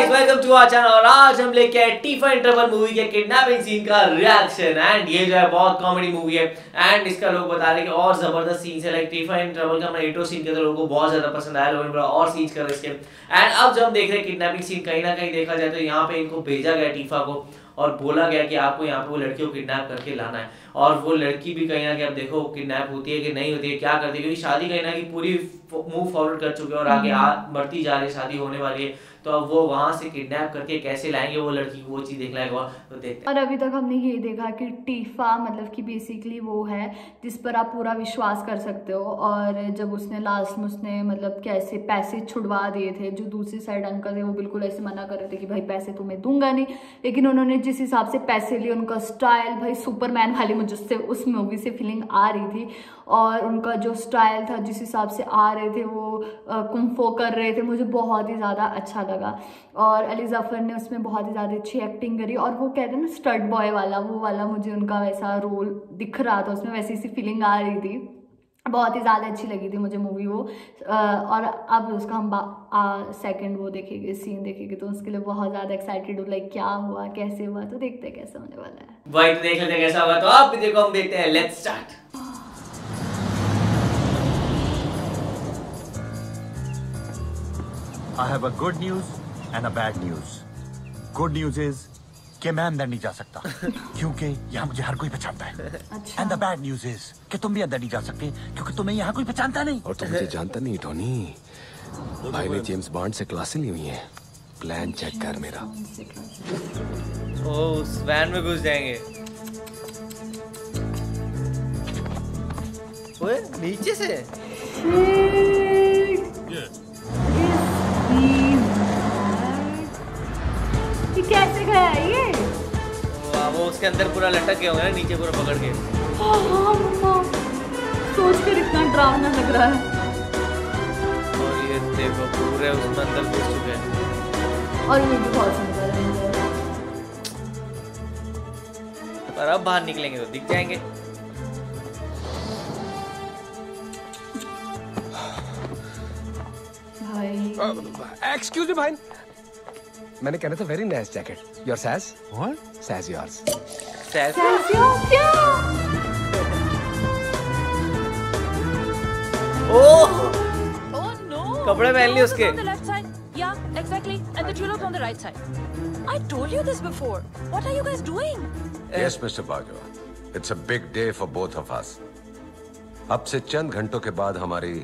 Guys welcome to our channel. और आज हम लेके आए टीफा इन ट्रबल मूवी के किडनैपिंग सीन का रिएक्शन। एंड ये जो है बहुत कॉमेडी मूवी है एंड इसका लोग बता रहे कि और जबरदस्त सीन है। लाइक टीफा इन ट्रबल का इंट्रो सीन के तो लोगों को बहुत ज्यादा पसंद आया, लोगों ने बड़ा और सीन कर रहे इसके। एंड अब जब हम देख रहे हैं किडनैपिंग सीन, कहीं ना कहीं देखा जाए तो यहाँ पे इनको भेजा गया टीफा को और बोला गया कि आपको यहाँ पे वो लड़की को किडनैप करके लाना है। और वो लड़की भी कहीं ना कहीं अब देखो किडनैप होती है कि नहीं होती है, क्या करती है, क्योंकि शादी कहीं ना कहीं पूरी मूव फॉरवर्ड कर चुके हैं और आगे बढ़ती जा रही है, शादी होने वाली है। तो अब वो वहाँ से किडनैप करके कैसे लाएंगे वो लड़की, वो चीज़ देख लाएगा तो देखते हैं। और अभी तक हमने ये देखा कि टीफा मतलब कि बेसिकली वो है जिस पर आप पूरा विश्वास कर सकते हो। और जब उसने लास्ट में उसने मतलब कैसे पैसे छुड़वा दिए थे, जो दूसरी साइड अंकल थे वो बिल्कुल ऐसे मना कर रहे थे कि भाई पैसे तुम्हें दूंगा नहीं, लेकिन उन्होंने जिस हिसाब से पैसे लिए, उनका स्टाइल भाई सुपरमैन वाली मुझे उससे उस मूवी से फीलिंग आ रही थी। और उनका जो स्टाइल था, जिस हिसाब से आ रहे थे वो कुम्फो कर रहे थे, मुझे बहुत ही ज़्यादा अच्छा लगा। और अली ज़ाफ़र ने उसमें बहुत ही ज़्यादा अच्छी एक्टिंग करी। और वो कहते हैं ना स्टड बॉय वाला, वो वाला मुझे उनका वैसा रोल दिख रहा था, उसमें वैसी सी फीलिंग आ रही थी, बहुत ही ज़्यादा अच्छी लगी थी मुझे मूवी वो। और अब उसका हम सेकंड वो देखेंगे, सीन देखेंगे, तो उसके लिए बहुत ज़्यादा एक्साइटेड हूँ। लाइक क्या हुआ, कैसे हुआ, तो देखते हैं कैसा होने वाला है। वही तो देख लेते हैं कैसा हुआ। तो आप भी देखो, हम देखते हैं, let's start. I have a good news and a bad news. Good news is कि मैं अंदर नहीं जा सकता क्योंकि यहाँ मुझे हर कोई पहचानता है। अच्छा। And the bad news is कि तुम भी अंदर नहीं जा सकते क्योंकि तुम्हें यहाँ कोई पहचानता नहीं। और तुम मुझे जानता नहीं टोनी। भाई ने जेम्स बॉन्ड से क्लासें ली हुई हैं। प्लान चेक कर मेरा। ओह स्वैन में घुस जाएंगे। ओए नीचे से। कैसे गया ये? वो उसके अंदर पूरा लटक गया होगा ना, नीचे पूरा पकड़ के। हाँ, सोच कर इतना डरावना लग रहा है। और ये देखो पूरे उसमें अंदर घुस चुके हैं। और ये भी बहुत सुंदर है। पर अब बाहर निकलेंगे तो दिख जाएंगे। भाई। एक्सक्यूज मी भाई, मैंने कहना था very nice jacket. Your cess what? Cess yours. Cess yours क्या? ओह ओह नो, कपड़े पहन लिए उसके। Yeah exactly and the jeweller on the right side. I told you this before, what are you guys doing? Yes mister Bajwa, it's a big day for both of us. अब से चंद घंटों के बाद हमारी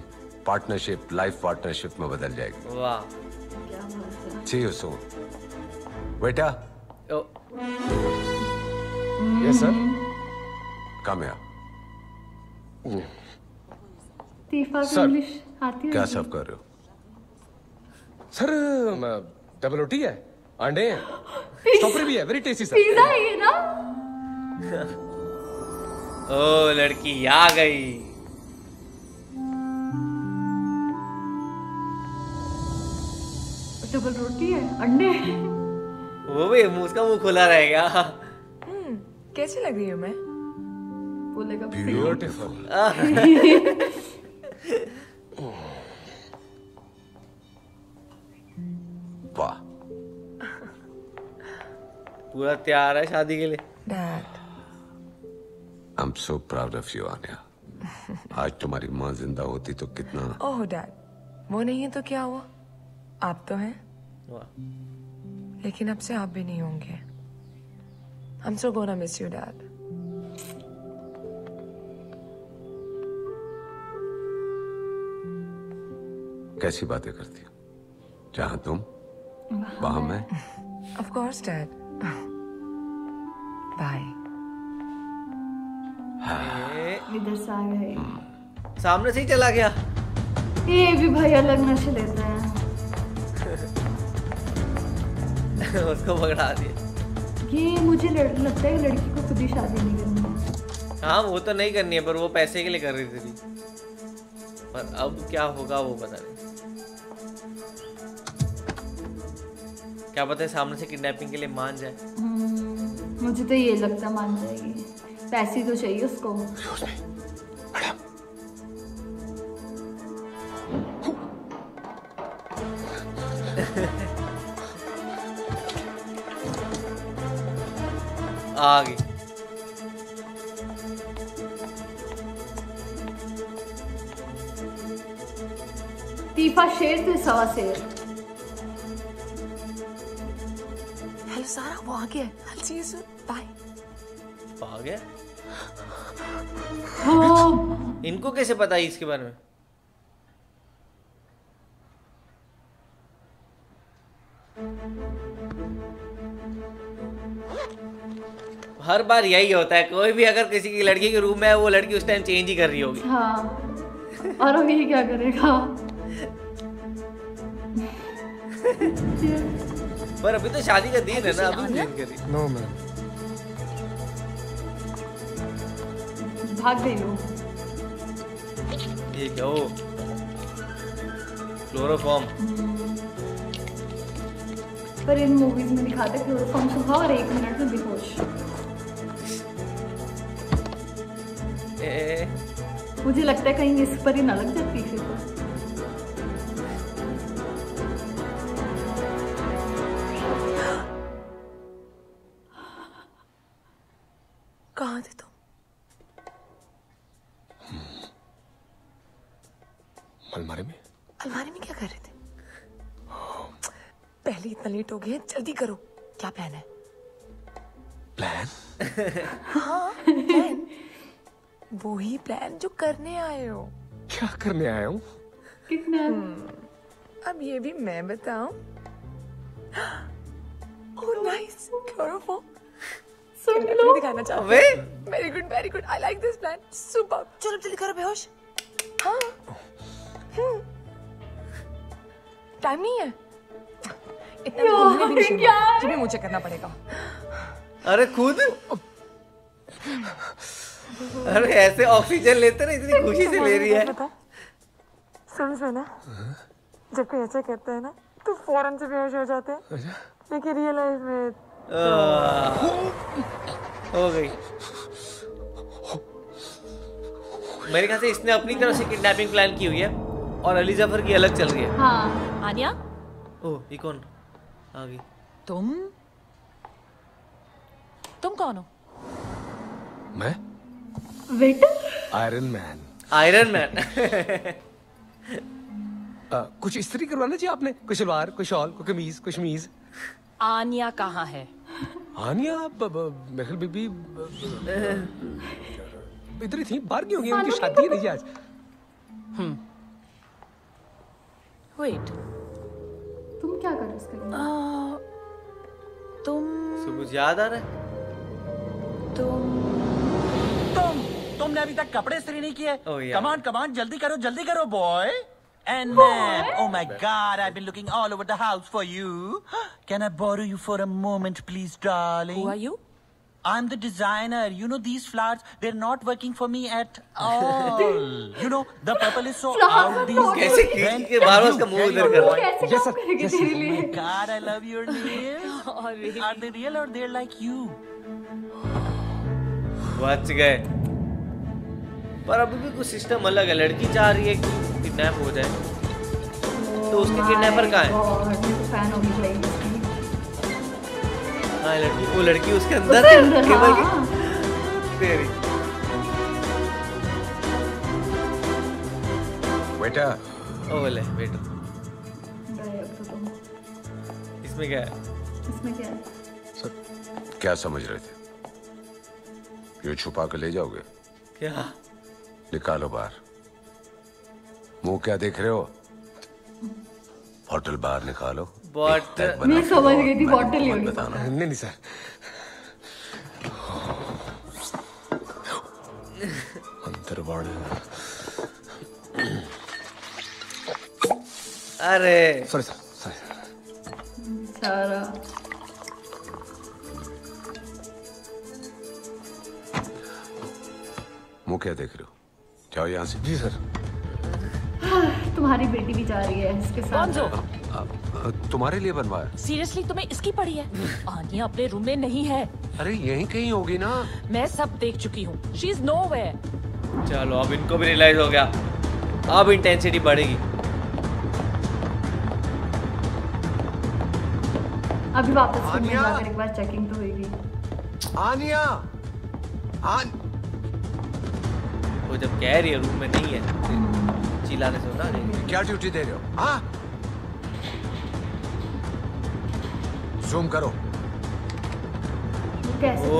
पार्टनरशिप लाइफ पार्टनरशिप में बदल जाएगी। वाह, see you soon बेटा। Yes sir, come here. Teefa English आती है? क्या सब कर रहे हो सर? डबल रोटी है, अंडे हैं, चॉपर भी है, वेरी टेस्टी सर। पिज़्ज़ा है ना? ओ लड़की आ गई। डबल रोटी है, अंडे। वो भी उसका मुंह खुला रहेगा। कैसी लग रही हूँ मैं? बोलेगा ब्यूटीफुल। वाह, पूरा तैयार है शादी के लिए। Dad, I am so proud of you Anya. आज तुम्हारी माँ जिंदा होती तो कितना। ओह डैड, वो नहीं है तो क्या हुआ, आप तो हैं। वाह, लेकिन अब से आप भी नहीं होंगे। I'm so gonna miss you, Dad. कैसी बातें करती हो, जहाँ तुम वहाँ मैं। Of course, Dad. Bye. इधर से आ गए, सामने से ही चला गया। ये भी भैया लगना चले गए। उसको पकड़ा दिया। ये मुझे लगता है लड़की को खुद ही शादी नहीं करनी। हाँ वो तो नहीं करनी है, पर वो पैसे के लिए कर रही थी। पर अब क्या होगा वो पता नहीं। क्या पता है सामने से किडनैपिंग के लिए मान जाए। मुझे तो ये लगता मान जाएगी, पैसे तो चाहिए उसको। आ गई। तीफा शेर थे सवा शेर। हेलो सारा, वो आ गया। I'll see you soon. Bye. आ गया? इनको कैसे पता है इसके बारे में? हर बार यही होता है, कोई भी अगर किसी की लड़की के रूम में है वो लड़की उस टाइम चेंज ही कर रही होगी। हाँ। और अभी क्या करेगा? पर अभी तो शादी का दिन है ना, अभी चेंज कर रही। नो मैम, भाग गई हूँ। ये क्या हो? क्लोरोफॉर्म। पर इन मूवीज में दिखाते क्लोरोफॉर्म सुबह और 1 मिनट में बेहोश। मुझे लगता है कहीं इस पर ही ना लग जाती फिर तो। कहाँ थे तुम? अलमारी में। अलमारी में क्या कर रहे थे? पहले इतना लेट हो गया, जल्दी करो। क्या प्लान है? प्लान? हाँ, प्लान। वो ही प्लान जो करने आए हो। क्या करने आया हूँ? अब ये भी मैं बताऊँ? Oh nice, chloroform. सुन लो। दिखाना चाहूँ। वे? Very good, very good. I like this plan. Super. चलो जल्दी करो बेहोश। हाँ। टाइम नहीं है। तुम्हें मुझे करना पड़ेगा। अरे खुद, अरे ऐसे ऑक्सीजन लेते ना, इतनी खुशी से ले रही है। समझो ना, जब कोई ऐसे करता है ना तो फौरन से बेहोश हो जाते हैं, लेकिन रियल लाइफ में हो गई। मेरे ख्याल से इसने अपनी तरफ से किडनैपिंग प्लान की हुई है और अली जफर की अलग चल रही है। हाँ। आनिया, ओ ये कौन आ गई? तुम कौन हो? मैं वेटर? Iron man. कुछ इस्त्री करवाना चाहिए आपने, कोई सलवार, कोई शॉल, कोई कमीज, कोई शमीज। आनिया कहाँ है? आनिया महल बीबी इधर ही थी, बाहर क्यों गई? उनकी शादी नहीं आज। वेट, तुम क्या कर रहे हो? तुम सुबह याद आ रहा है? तुमने अभी तक कपड़े इस्त्री नहीं किए। कमान जल्दी करो boy and man. Oh my god, I have been looking all over the house for you. Can I borrow you for a moment please darling? Who are you? I am the designer. You know these flowers, they are not working for me at all. You know the purple is so out. कैसे के बार-बार उसका मुंह उधर कर रहा है। Yes तेरे लिए यार, आई लव योर नेम। और आर दे रियल और दे आर लाइक यू? बच गए। पर अभी भी कुछ सिस्टम अलग है। लड़की चाह रही है कि किडनैप हो जाए, तो उसके किडनैपर कहां है? फैन हो गई भाई। वो लड़की उसके अंदर केबल की तेरी। बेटा ओले बेटा, इसमें क्या है? सर क्या समझ रहे थे? ये छुपा के ले जाओगे क्या? निकालो बाहर। मुंह क्या देख रहे हो? बॉटल बाहर निकालो। मैं समझ गई थी, बॉटल ही होगी। नहीं सर। अंतर बॉटल। अरे सॉरी सारा। मुँह क्या देख रहे हो? जाओ यहाँ से। जी सर। तुम्हारी बेटी भी जा रही है इसके साथ। तुम्हारे लिए बनवाया? सीरियसली तुम्हें इसकी पड़ी है? आनिया अपने रूम में नहीं है। अरे यहीं कहीं होगी ना। मैं सब देख चुकी हूँ। She is nowhere. चलो अब इनको भी रियलाइज हो गया, अब इंटेंसिटी बढ़ेगी। अभी वापस एक बार चेकिंग तो होगी। आनिया वो जब कह रही है रूम में नहीं है, चिल्लाने से होता है। क्या ड्यूटी दे रहे हो? हाँ जूम करो। कैसे?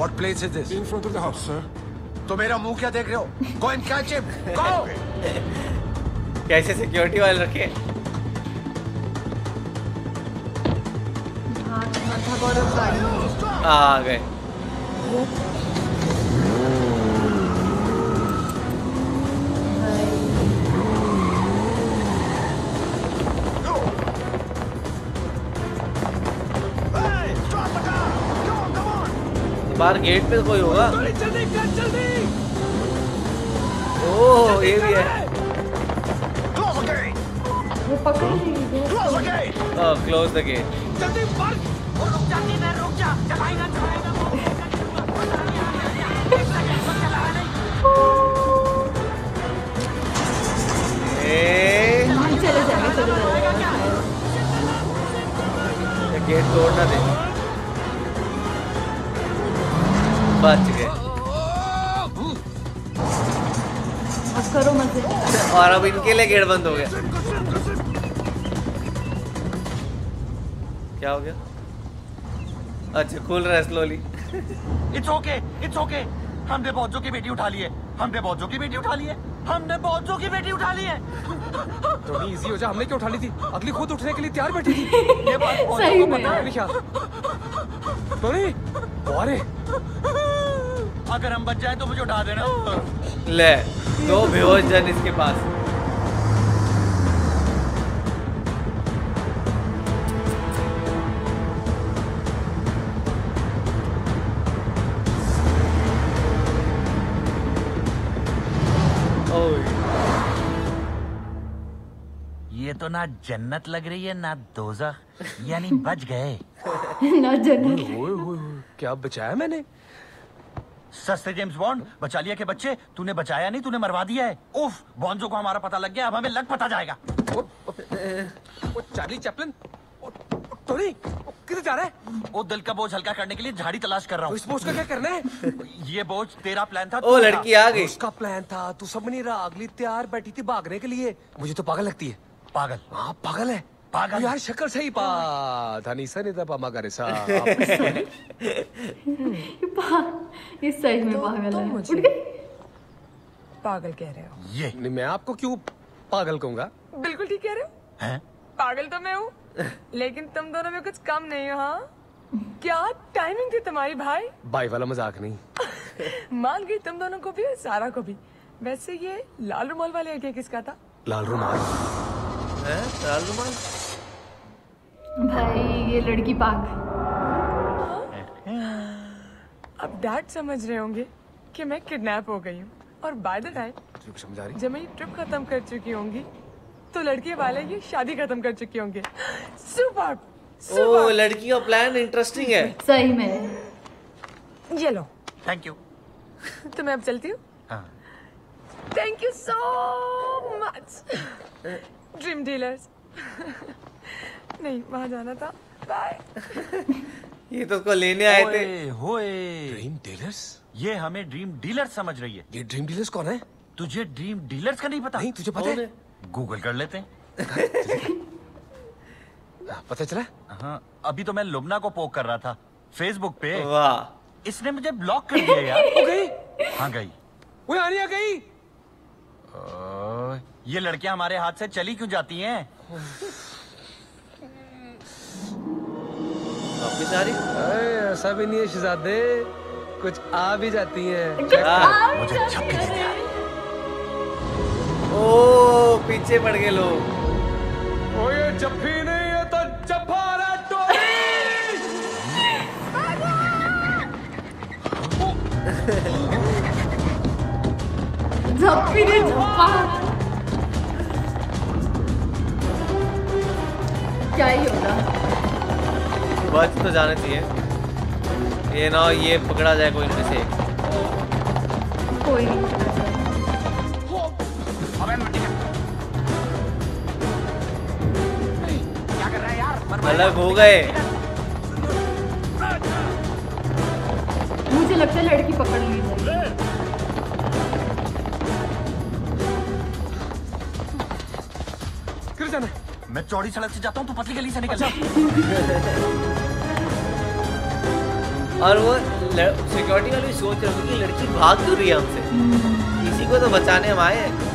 What place is this? In front of the house, sir. तो मेरा मुंह क्या देख रहे हो? Go and catch him. Go. कैसे सिक्योरिटी वाले रखे? आ गए। बाहर गेट पे कोई होगा। ओह ये भी है। Close the gate. गेट तोड़ना दे। बच गए। करो मजे। और अब इनके लिए गेट बंद हो गया। क्या हो गया? अच्छा खुल रहा है slowly. It's okay it's okay. हमने बोंजो की बेटी उठा ली है, हमने बोंजो की बेटी उठा ली है, हमने बोंजो की बेटी उठा ली है। तो नहीं इजी हो जा, हमने क्यों उठा ली थी? अगली खुद उठने के लिए तैयार बैठी थी। ये बात बोंजो को पता है क्या? टोनी अरे अगर हम बच जाए तो मुझे उठा देना। ले दो बेहोश जन इसके पास। ये तो ना जन्नत लग रही है ना दोज़ख, यानी बच गए ना जन्नत। क्या बचाया मैंने? सस्ते जेम्स बॉन्ड, बचा लिया के बच्चे। तूने बचाया नहीं, तूने मरवा दिया है। उफ, बॉन्जो को हमारा पता लग गया, अब हमें लग पता जाएगा। वो चार्ली चैपलिन, टोनी किधर जा रहा है? वो दिल का बोझ हल्का करने के लिए झाड़ी तलाश कर रहा हूँ। इस बोझ का क्या करना है? ये बोझ तेरा प्लान था। ओ लड़की आ गई। उसका प्लान था, तू समझ नहीं रहा। अगली तैयार बैठी थी भागने के लिए। मुझे तो पागल लगती है। पागल? हाँ पागल है। पागल यार शक्ल सही पा धनी सनी दबा मगर सा ये सही में पागल है। पागल कह रहे हो? ये नहीं, मैं आपको क्यों पागल कहूँगा। बिल्कुल ठीक कह रहे हो। हैं पागल तो मैं हूँ, लेकिन तुम दोनों में कुछ कम नहीं हो। क्या टाइमिंग थी तुम्हारी भाई। भाई वाला मजाक नहीं। मान गई तुम दोनों को भी और सारा को भी। वैसे ये लाल रुमाल वाले आइडिया किसका था? लाल रुमाल है? लाल रुमाल भाई ये लड़की पागल। अब डैड समझ रहे होंगे कि मैं किडनैप हो गई हूँ, और बाय द टाइम जब मैं ये ट्रिप खत्म कर चुकी होंगी तो लड़के वाले ये शादी खत्म कर चुके होंगे। Super super. ओ लड़की का प्लान इंटरेस्टिंग है सही में। ये लो थैंक यू। तो मैं अब चलती हूँ। Thank you so much dream dealers. नहीं वहाँ जाना था। बाय। ये तो उसको लेने आए थे। होए ड्रीम डीलर्स? ये हमें ड्रीम डीलर्स समझ रही है। ये ड्रीम डीलर्स कौन है? तुझे ड्रीम डीलर्स का नहीं पता? नहीं तुझे पता है? गूगल कर लेते हैं। पता चला? हाँ अभी तो मैं लुबना को पोक कर रहा था फेसबुक पे। वाह इसने मुझे ब्लॉक कर दिया यार। वो गई? हाँ गई। वो आनिया गई। ये लड़कियां हमारे हाथ से चली क्यों जाती हैं? ऐसा भी नहीं है शहजादे, कुछ आ भी जाती हैं। मुझे छपके देते हैं। ओ पीछे पड़ गए लोग। ओ ये जफ्फी नहीं है तो जफारा टोनी। जफ्फी ने जफा। क्या ही होगा। बच तो जाना चाहिए। ये ना ये पकड़ा जाए कोई इनमें से। कोई नहीं। अलग हो गए। मुझे लगता है लड़की पकड़ ली है। किधर जाना है? मैं चौड़ी सड़क से जाता हूँ, तू पतली गली से निकल जा। और वो सिक्योरिटी वाले सोच रहे होंगे कि लड़की भाग क्यों रही है हमसे, इसी को तो बचाने हम आए हैं।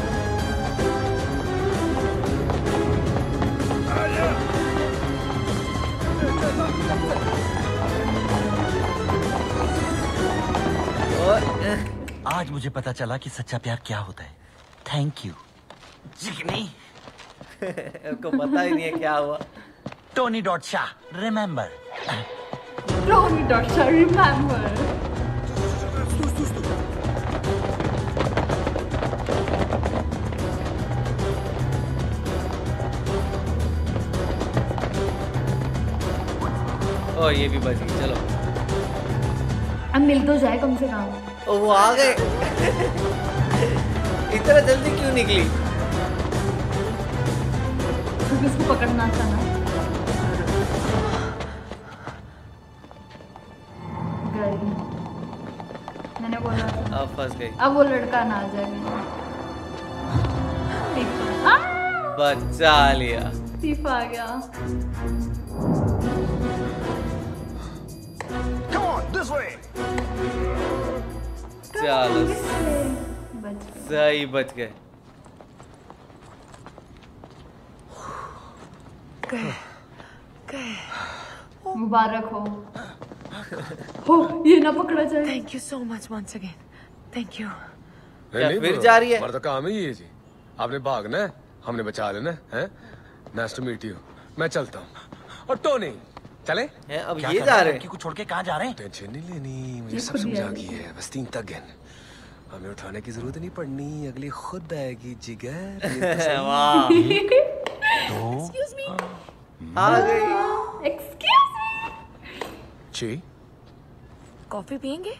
आज मुझे पता चला कि सच्चा प्यार क्या होता है। Thank you. नहीं उसको पता ही नहीं है क्या हुआ। Tony dot Shah remember, Tony dot Shah remember. और ये भी बची, चलो अब मिल तो जाए कम से कम। ओ वो आ गए। इतना जल्दी क्यों निकली? क्योंकि उसको पकड़ना था ना। मैंने बोला अब फंस गई। अब वो लड़का ना आ जाए। बचा लिया। टीफा आ गया। चलो सही बच गए। मुबारक हो, ये ना पकड़ा जाए। Thank you so much once again. Thank you. फिर जा रही है। हमारा काम ही ये जी, आपने भागना है, हमने बचा लेना है। Nice to meet you. मैं चलता हूँ। और टोनी चले अब ये जा रहे हैं कि कुछ छोड़ के कहाँ जा रहे हैं? टेंशन नहीं लेनी, मुझे सब समझा गई है। बस तीन तक गए, हमें उठाने की जरूरत नहीं पड़नी, अगली खुद आएगी जिगर। वाह। Excuse me. आ गई। Excuse me. ची कॉफी पियेंगे?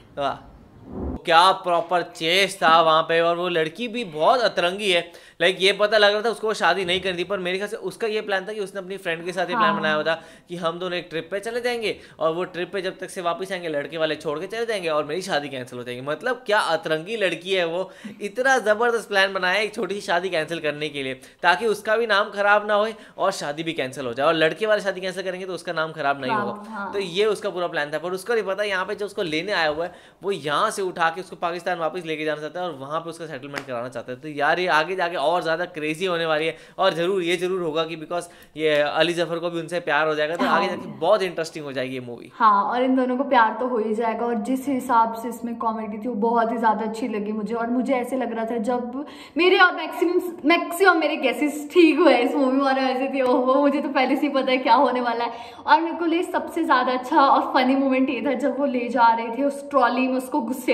क्या प्रॉपर चेस था वहाँ पे। और वो लड़की भी बहुत अतरंगी है, लाइक ये पता लग रहा था उसको शादी नहीं करनी, पर मेरे ख्याल से उसका ये प्लान था कि उसने अपनी फ्रेंड के साथ ये प्लान बनाया हुआ था कि हम दोनों एक ट्रिप पे चले जाएंगे और वो ट्रिप पे जब तक से वापस आएंगे लड़के वाले छोड़ के चले जाएंगे और मेरी शादी कैंसिल हो जाएगी। मतलब क्या अतरंगी लड़की है वो, इतना ज़बरदस्त प्लान बनाया एक छोटी सी शादी कैंसिल करने के लिए ताकि उसका भी नाम खराब ना हो और शादी भी कैंसिल हो जाए। और लड़के वाले शादी कैंसिल करेंगे तो उसका नाम खराब नहीं होगा, तो ये उसका पूरा प्लान था। पर उसको नहीं पता यहाँ पे जो उसको लेने आया हुआ है वो यहाँ से उठा के उसको पाकिस्तान वापस लेके जाना चाहता है और वहाँ पे उसका सेटलमेंट कराना चाहता है। तो यार ये आगे जाके और ज़्यादा क्रेजी होने वाली है और ज़रूर ये ज़रूर होगा कि बिकॉज ये अली जफर को भी उनसे प्यार हो जाएगा, तो आगे जाके बहुत इंटरेस्टिंग हो जाएगी ये मूवी। हाँ और इन दोनों को प्यार तो हो ही जाएगा। और जिस हिसाब से इसमें कॉमेडी थी वो बहुत ही ज़्यादा अच्छी लगी मुझे। और मुझे ऐसे लग रहा था जब मेरे और मैक्सिमम मेरे गेसेस ठीक हुए इस मूवी में, और ऐसे थे ओहो मुझे तो पहले से ही पता है क्या होने वाला है। और मेरे को लिए सबसे ज़्यादा अच्छा और फनी मोमेंट ये था जब वो ले जा रहे थे उस ट्रॉली में, उसको घुसेड़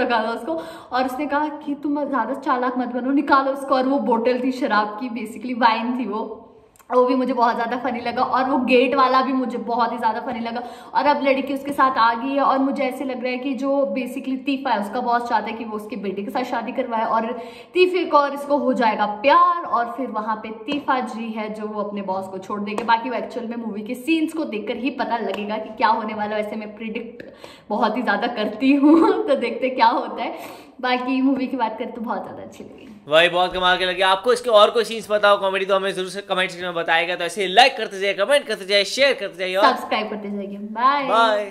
रखा था उसको और उसने कहा कि तुम ज़्यादा चालाक मत बनो, निकालो उसको। और वो बोतल थी शराब की, बेसिकली वाइन थी वो भी मुझे बहुत ज़्यादा फनी लगा। और वो गेट वाला भी मुझे बहुत ही ज़्यादा फनी लगा। और अब लड़की उसके साथ आ गई है और मुझे ऐसे लग रहा है कि जो बेसिकली तीफा है उसका बॉस चाहता है कि वो उसके बेटे के साथ शादी करवाए और तीफे को और इसको हो जाएगा प्यार। और फिर वहाँ पे तीफा जी है जो वो अपने बॉस को छोड़ देगा। बाकी वो एक्चुअल में मूवी के सीन्स को देखकर ही पता लगेगा कि क्या होने वाला है। वैसे मैं प्रिडिक्ट बहुत ही ज़्यादा करती हूँ, तो देखते क्या होता है। बाकी मूवी की बात करें तो बहुत ज़्यादा अच्छी लगी, वही बहुत कमाल के लगे। आपको इसके और कोई सीन्स बताओ कॉमेडी तो हमें जरूर से कमेंट सेक्शन में बताएगा। तो ऐसे लाइक करते जाइए, कमेंट करते जाइए, शेयर करते जाइए और सब्सक्राइब करते जाइए। Bye bye.